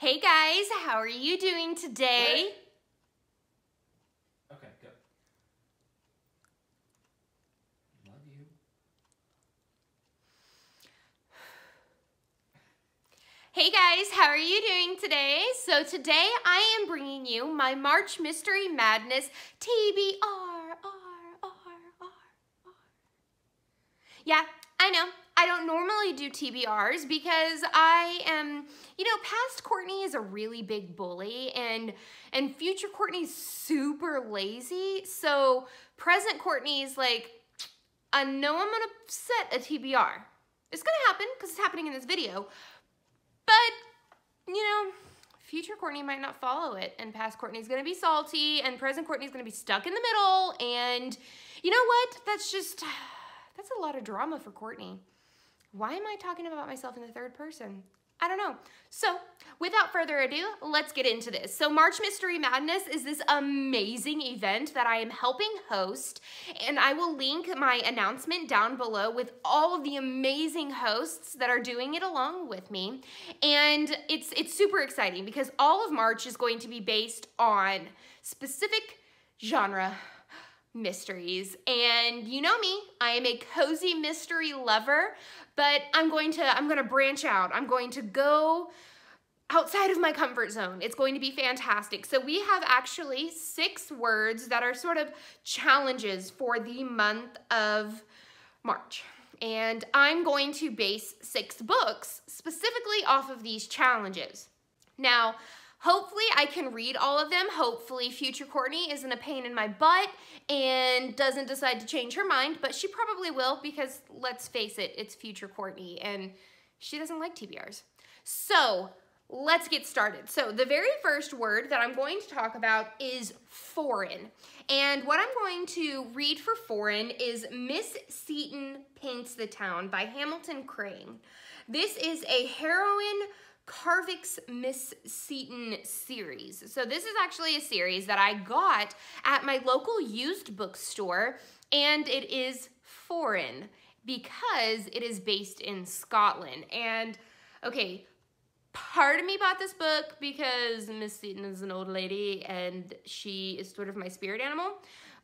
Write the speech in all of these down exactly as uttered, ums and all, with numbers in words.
Hey guys, how are you doing today? What? Okay, go. Love you. Hey guys, how are you doing today? So today I am bringing you my March Mystery Madness T B R R R R R. Yeah, I know. I don't normally do T B Rs because I am, you know, past Courtney is a really big bully and and future Courtney's super lazy. So present Courtney's like, I know I'm gonna set a T B R. It's gonna happen because it's happening in this video. But, you know, future Courtney might not follow it and past Courtney's gonna be salty and present Courtney's gonna be stuck in the middle. And you know what? That's just, that's a lot of drama for Courtney. Why am I talking about myself in the third person? I don't know. So without further ado, let's get into this. So March Mystery Madness is this amazing event that I am helping host, and I will link my announcement down below with all of the amazing hosts that are doing it along with me. And it's, it's super exciting because all of March is going to be based on specific genre mysteries. And you know me, I am a cozy mystery lover, but I'm going to I'm going to branch out. I'm going to go outside of my comfort zone. It's going to be fantastic. So we have actually six words that are sort of challenges for the month of March. And I'm going to base six books specifically off of these challenges. Now, hopefully I can read all of them. Hopefully future Courtney isn't a pain in my butt and doesn't decide to change her mind, but she probably will because let's face it, it's future Courtney and she doesn't like T B Rs. So let's get started. So the very first word that I'm going to talk about is foreign. And what I'm going to read for foreign is Miss Seeton Paints the Town by Hamilton Crane. This is a heroine Carvick's Miss Seeton series. So this is actually a series that I got at my local used bookstore, and it is foreign because it is based in Scotland. And okay, part of me bought this book because Miss Seeton is an old lady and she is sort of my spirit animal,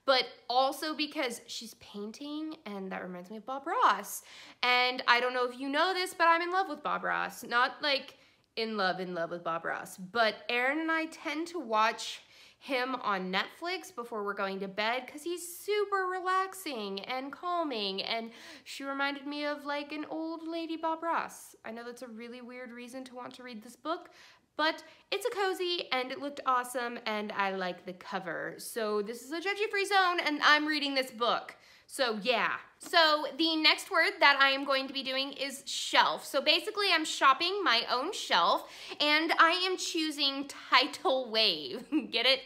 but also because she's painting, and that reminds me of Bob Ross. And I don't know if you know this, but I'm in love with Bob Ross. Not like in love, in love with Bob Ross. But Aaron and I tend to watch him on Netflix before we're going to bed because he's super relaxing and calming, and she reminded me of like an old lady Bob Ross. I know that's a really weird reason to want to read this book, but it's a cozy and it looked awesome and I like the cover. So this is a judgy-free zone and I'm reading this book. So yeah. So the next word that I am going to be doing is shelf. So basically I'm shopping my own shelf and I am choosing Title Wave. Get it?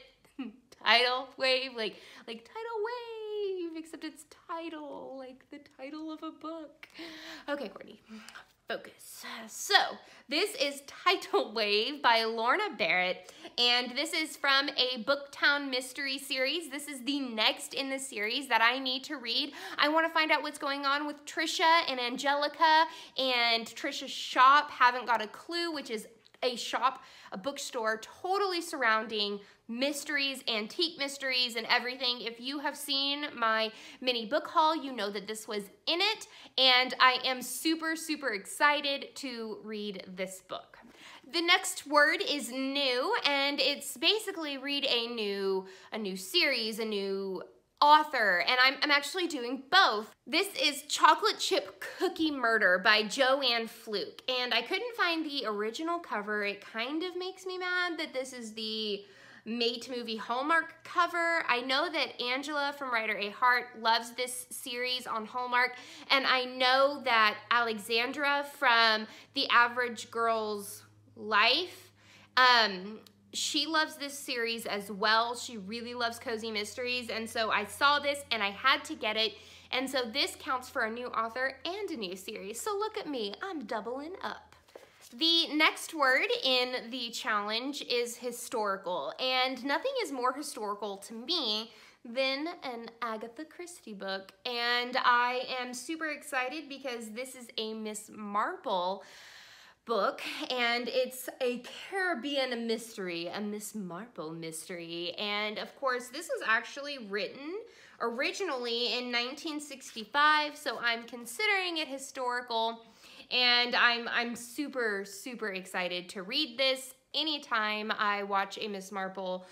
Tidal Wave, like like Tidal Wave, except it's title, like the title of a book. Okay, Courtney, focus. So this is Title Wave by Lorna Barrett, and this is from a Booktown mystery series. This is the next in the series that I need to read. I want to find out what's going on with Trisha and Angelica and Trisha's shop. Haven't got a clue, which is a shop, a bookstore totally surrounding mysteries, antique mysteries, and everything. If you have seen my mini book haul, you know that this was in it, and I am super, super excited to read this book. The next word is new, and it's basically read a new, a new series, a new author, and I'm, I'm actually doing both. This is Chocolate Chip Cookie Murder by Joanne Fluke, and I couldn't find the original cover. It kind of makes me mad that this is the Mate movie Hallmark cover. I know that Angela from Writer A Heart loves this series on Hallmark, and I know that Alexandra from The Average Girl's Life, um, she loves this series as well. She really loves cozy mysteries, and so I saw this and I had to get it, and so this counts for a new author and a new series. So look at me, I'm doubling up. The next word in the challenge is historical, and nothing is more historical to me than an Agatha Christie book, and I am super excited because this is a Miss Marple book, and it's a Caribbean mystery, a Miss Marple mystery. And of course, this was actually written originally in nineteen sixty-five, so I'm considering it historical, and I'm, I'm super, super excited to read this. Anytime I watch a Miss Marple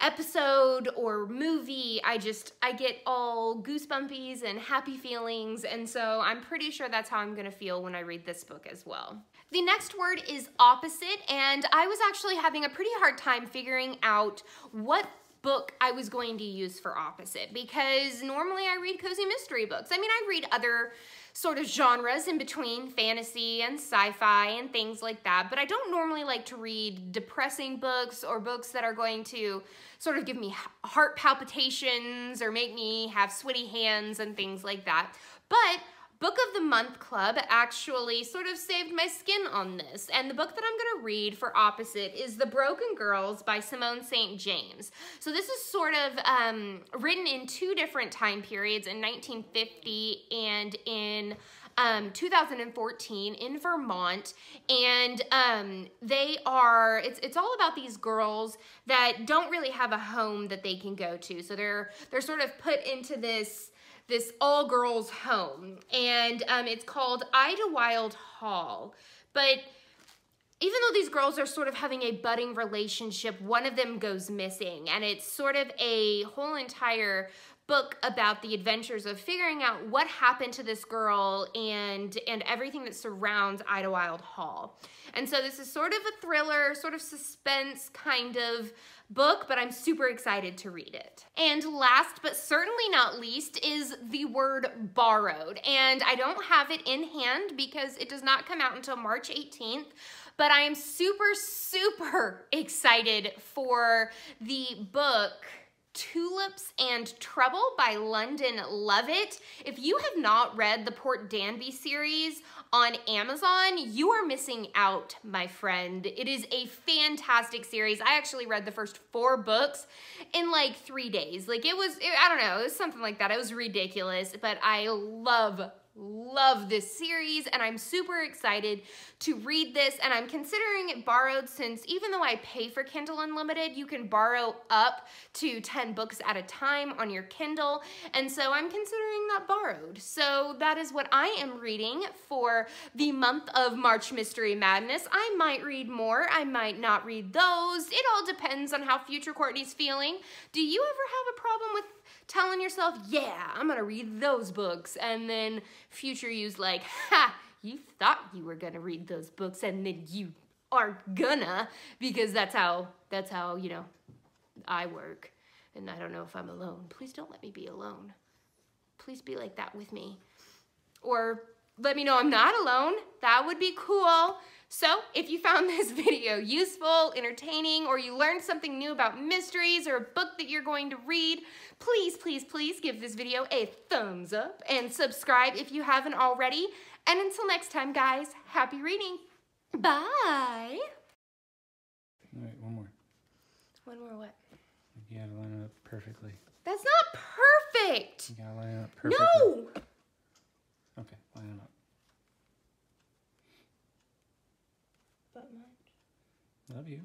episode or movie, I just, I get all goosebumpies and happy feelings, and so I'm pretty sure that's how I'm gonna feel when I read this book as well. The next word is opposite, and I was actually having a pretty hard time figuring out what book I was going to use for opposite, because normally I read cozy mystery books. I mean, I read other sort of genres in between fantasy and sci-fi and things like that, but I don't normally like to read depressing books or books that are going to sort of give me heart palpitations or make me have sweaty hands and things like that. But Book of the Month Club actually sort of saved my skin on this, and the book that I'm gonna read for opposite is The Broken Girls by Simone Saint James. So this is sort of um, written in two different time periods, in nineteen fifty and in um, two thousand fourteen in Vermont, and um, they are, it's, it's all about these girls that don't really have a home that they can go to, so they're, they're sort of put into this this all-girls home, and um, it's called Idlewild Hall. But even though these girls are sort of having a budding relationship, one of them goes missing, and it's sort of a whole entire book about the adventures of figuring out what happened to this girl and and everything that surrounds Idlewild Hall. And so this is sort of a thriller, sort of suspense kind of book, but I'm super excited to read it. And last but certainly not least is the word borrowed, and I don't have it in hand because it does not come out until March eighteenth, but I am super, super excited for the book Tulips and Trouble by London Lovett. If you have not read the Port Danby series on Amazon, you are missing out, my friend. It is a fantastic series. I actually read the first four books in like three days. Like it was, it, I don't know, it was something like that. It was ridiculous, but I love love this series, and I'm super excited to read this, and I'm considering it borrowed since even though I pay for Kindle Unlimited, you can borrow up to ten books at a time on your Kindle, and so I'm considering that borrowed. So that is what I am reading for the month of March Mystery Madness. I might read more, I might not read those. It all depends on how future Courtney's feeling. Do you ever have a problem with telling yourself, yeah, I'm gonna read those books, and then future you's like, ha, you thought you were gonna read those books, and then you aren't gonna, because that's how, that's how, you know, I work, and I don't know if I'm alone. Please don't let me be alone. Please be like that with me, or let me know I'm not alone. That would be cool. So if you found this video useful, entertaining, or you learned something new about mysteries or a book that you're going to read, please, please, please give this video a thumbs up and subscribe if you haven't already. And until next time, guys, happy reading. Bye. All right, one more. One more what? You gotta line it up perfectly. That's not perfect. You gotta line it up perfectly. No! Okay, line it up. Love you.